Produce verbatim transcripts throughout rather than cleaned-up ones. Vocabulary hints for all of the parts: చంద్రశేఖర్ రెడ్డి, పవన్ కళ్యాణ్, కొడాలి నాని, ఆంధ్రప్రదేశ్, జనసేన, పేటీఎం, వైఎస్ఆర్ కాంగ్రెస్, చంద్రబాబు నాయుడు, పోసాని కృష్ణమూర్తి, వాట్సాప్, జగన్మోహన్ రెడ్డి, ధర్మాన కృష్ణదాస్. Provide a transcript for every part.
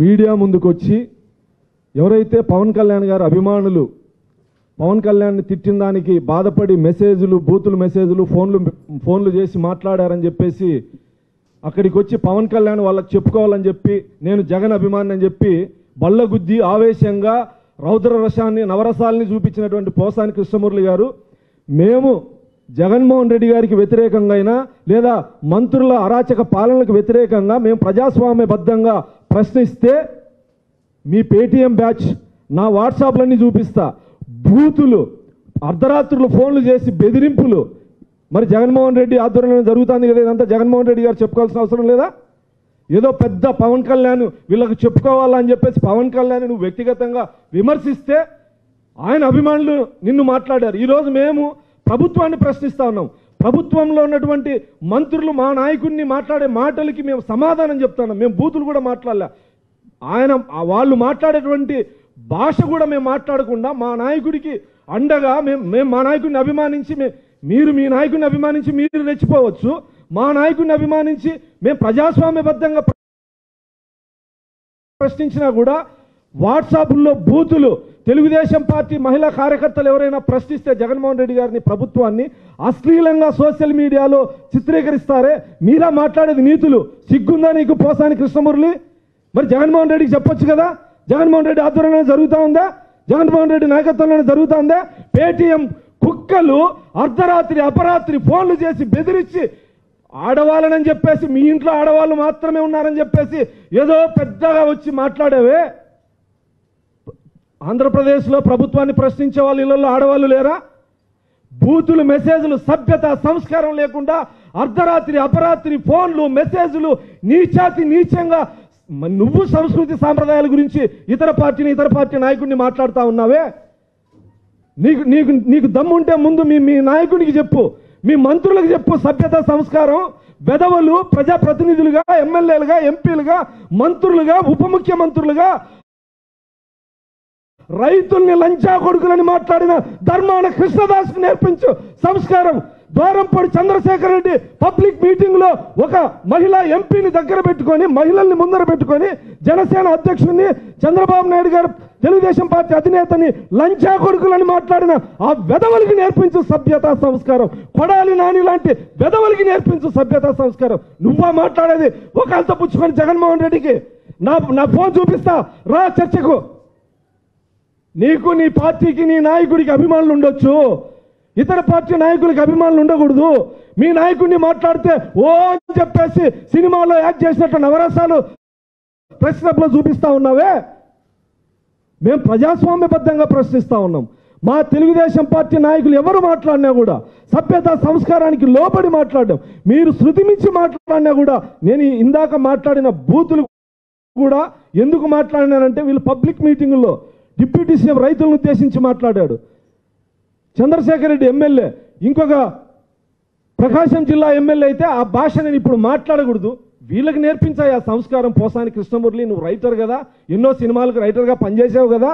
Media ముందుకు వచ్చి ఎవరైతే పవన్ కళ్యాణ్ గారు అభిమానులు పవన్ కళ్యాణ్ని తిట్టిన దానికి బాధపడి మెసేజ్లు బూతులు మెసేజ్లు ఫోన్లు ఫోన్లు చేసి మాట్లాడారని చెప్పేసి అక్కడికి వచ్చి పవన్ కళ్యాణ్ వాళ్ళకి చెప్పుకోవాలని చెప్పి నేను జగన్ అభిమాని అని చెప్పి బళ్ళగుద్ది ఆవేశంగా రౌద్ర రసాన్ని నవరసాలని చూపించినటువంటి పోసాని కృష్ణమూర్తి గారు, మేము జగన్మోహన్ రెడ్డి గారికి వ్యతిరేకంగా అయినా లేదా మంత్రుల అరాచక పాలనలకు వ్యతిరేకంగా మేము ప్రజాస్వామ్యబద్ధంగా ప్రశ్నిస్తే మీ పేటీఎం బ్యాచ్ నా వాట్సాప్లన్నీ చూపిస్తా, బూతులు, అర్ధరాత్రులు ఫోన్లు చేసి బెదిరింపులు, మరి జగన్మోహన్ రెడ్డి ఆధ్వర్యంలో జరుగుతుంది కదా, ఇదంతా జగన్మోహన్ రెడ్డి గారు చెప్పుకోవాల్సిన అవసరం లేదా? ఏదో పెద్ద పవన్ కళ్యాణ్ వీళ్ళకి చెప్పుకోవాలని చెప్పేసి పవన్ కళ్యాణ్ నువ్వు వ్యక్తిగతంగా విమర్శిస్తే ఆయన అభిమానులు నిన్ను మాట్లాడారు. ఈరోజు మేము ప్రభుత్వాన్ని ప్రశ్నిస్తా ఉన్నాం, ప్రభుత్వంలో ఉన్నటువంటి మంత్రులు మా నాయకుడిని మాట్లాడే మాటలకి మేము సమాధానం చెప్తున్నాం. మేము బూతులు కూడా మాట్లాడలే, ఆయన వాళ్ళు మాట్లాడేటువంటి భాష కూడా మేము మాట్లాడకుండా మా నాయకుడికి అండగా మేము మేము మా నాయకుడిని అభిమానించి మే మీరు మీ నాయకుడిని అభిమానించి మీరు రెచ్చిపోవచ్చు, మా నాయకుడిని అభిమానించి మేము ప్రజాస్వామ్యబద్ధంగా ప్రశ్నించినా కూడా వాట్సాపుల్లో బూతులు, తెలుగుదేశం పార్టీ మహిళా కార్యకర్తలు ఎవరైనా ప్రశ్నిస్తే జగన్మోహన్ రెడ్డి గారిని ప్రభుత్వాన్ని అశ్లీలంగా సోషల్ మీడియాలో చిత్రీకరిస్తారే, మీరా మాట్లాడేది నీతులు? సిగ్గుందా నీకు పోసాని కృష్ణమూర్తి? మరి జగన్మోహన్ రెడ్డికి చెప్పొచ్చు కదా, జగన్మోహన్ రెడ్డి ఆధ్వర్యంలో జరుగుతూ ఉందా, జగన్మోహన్ రెడ్డి నాయకత్వంలోనే జరుగుతూ ఉందా? పేటీఎం కుక్కలు అర్ధరాత్రి అపరాత్రి ఫోన్లు చేసి బెదిరించి ఆడవాళ్ళనని చెప్పేసి మీ ఇంట్లో ఆడవాళ్ళు మాత్రమే ఉన్నారని చెప్పేసి ఏదో పెద్దగా వచ్చి మాట్లాడేవే. ఆంధ్రప్రదేశ్లో ప్రభుత్వాన్ని ప్రశ్నించే వాళ్ళు ఇళ్లలో ఆడవాళ్ళు లేరా? బూతులు, మెసేజ్లు, సభ్యత సంస్కారం లేకుండా అర్ధరాత్రి అపరాత్రి ఫోన్లు, మెసేజ్లు, నీచాతి నీచంగా నువ్వు సంస్కృతి సాంప్రదాయాల గురించి ఇతర పార్టీని ఇతర పార్టీ నాయకుడిని మాట్లాడుతూ ఉన్నావే. నీకు నీకు నీకు దమ్ముంటే ముందు మీ మీ నాయకుడికి చెప్పు, మీ మంత్రులకు చెప్పు సభ్యత సంస్కారం. వెధవలు ప్రజాప్రతినిధులుగా, ఎమ్మెల్యేలుగా, ఎంపీలుగా, మంత్రులుగా, ఉప ముఖ్యమంత్రులుగా రైతుల్ని లంచా కొడుకులని మాట్లాడిన ధర్మాన కృష్ణదాస్ నేర్పించు సంస్కారం. ద్వారంపాడు చంద్రశేఖర్ రెడ్డి పబ్లిక్ మీటింగ్లో ఒక మహిళా ఎంపీని దగ్గర పెట్టుకొని, మహిళల్ని ముందర పెట్టుకొని జనసేన అధ్యక్షుడిని చంద్రబాబు నాయుడు గారు తెలుగుదేశం పార్టీ అధినేతని లంచా కొడుకులని మాట్లాడిన ఆ వెధవలకి నేర్పించు సభ్యతా సంస్కారం. కొడాలి నాని లాంటి వెధవలకి నేర్పించు సభ్యతా సంస్కారం. నువ్వా మాట్లాడేది? ఒకళ్ళతో పుచ్చుకొని జగన్మోహన్ రెడ్డికి నా నా ఫోన్ చూపిస్తా, రా చర్చకు. నీకు నీ పార్టీకి నీ నాయకుడికి అభిమానులు ఉండొచ్చు, ఇతర పార్టీ నాయకులకి అభిమానులు ఉండకూడదు. మీ నాయకుడిని మాట్లాడితే ఓ అని చెప్పేసి సినిమాలో యాక్ట్ చేసినట్టు నవరసాలు ప్రెస్ క్లబ్లో చూపిస్తా ఉన్నావే. మేము ప్రజాస్వామ్యబద్ధంగా ప్రశ్నిస్తా ఉన్నాం. మా తెలుగుదేశం పార్టీ నాయకులు ఎవరు మాట్లాడినా కూడా సభ్యత సంస్కారానికి లోబడి మాట్లాడడం. మీరు శృతి మించి మాట్లాడినా కూడా నేను ఇందాక మాట్లాడిన బూతులు కూడా ఎందుకు మాట్లాడినానంటే, వీళ్ళు పబ్లిక్ మీటింగుల్లో డిప్యూటీ సీఎం రైతులను ఉద్దేశించి మాట్లాడాడు, చంద్రశేఖర్ రెడ్డి ఎమ్మెల్యే ఇంకొక ప్రకాశం జిల్లా ఎమ్మెల్యే అయితే ఆ భాష నేను ఇప్పుడు మాట్లాడకూడదు. వీళ్ళకి నేర్పించాయి ఆ సంస్కారం. పోసాని కృష్ణమూర్తి, నువ్వు రైటర్ కదా, ఎన్నో సినిమాలకు రైటర్గా పనిచేసావు కదా,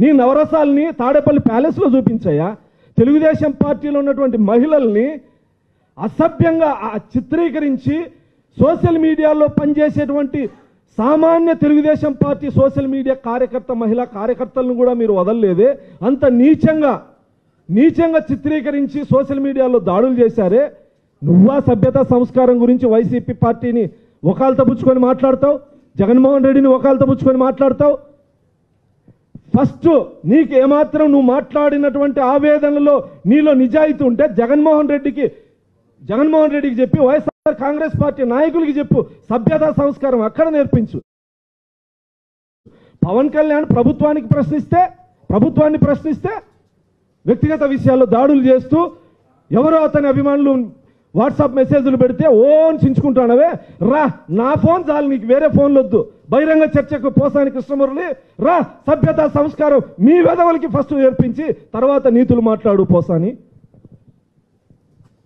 నీ నవరసాలని తాడేపల్లి ప్యాలెస్లో చూపించాయా? తెలుగుదేశం పార్టీలో ఉన్నటువంటి మహిళల్ని అసభ్యంగా చిత్రీకరించి సోషల్ మీడియాలో పనిచేసేటువంటి సామాన్య తెలుగుదేశం పార్టీ సోషల్ మీడియా కార్యకర్త మహిళా కార్యకర్తలను కూడా మీరు వదలలేదే. అంత నీచంగా నీచంగా చిత్రీకరించి సోషల్ మీడియాలో దాడులు చేశారే. నువ్వా సభ్యత సంస్కారం గురించి వైసీపీ పార్టీని ఒకళ్ళు తప్పుచ్చుకొని మాట్లాడతావు, జగన్మోహన్ రెడ్డిని ఒకళ్ళు తప్పుచ్చుకొని మాట్లాడతావు. ఫస్ట్ నీకు ఏమాత్రం నువ్వు మాట్లాడినటువంటి ఆవేదనలో నీలో నిజాయితీ ఉంటే జగన్మోహన్ రెడ్డికి జగన్మోహన్ రెడ్డికి చెప్పి వైఎస్ఆర్ కాంగ్రెస్ పార్టీ నాయకులకి చెప్పు, సభ్యతా సంస్కారం అక్కడ నేర్పించు. పవన్ కళ్యాణ్ ప్రభుత్వానికి ప్రశ్నిస్తే ప్రభుత్వాన్ని ప్రశ్నిస్తే వ్యక్తిగత విషయాల్లో దాడులు చేస్తూ ఎవరో అతని అభిమానులు వాట్సాప్ మెసేజ్లు పెడితే ఓన్ చించుకుంటానవే. రా, నా ఫోన్ చాలు నీకు, వేరే ఫోన్లు వద్దు. బహిరంగ చర్చకు పోసాని కృష్ణమూర్తి రా, సభ్యతా సంస్కారం మీ వెధవలకి ఫస్ట్ నేర్పించి తర్వాత నీతులు మాట్లాడు పోసాని.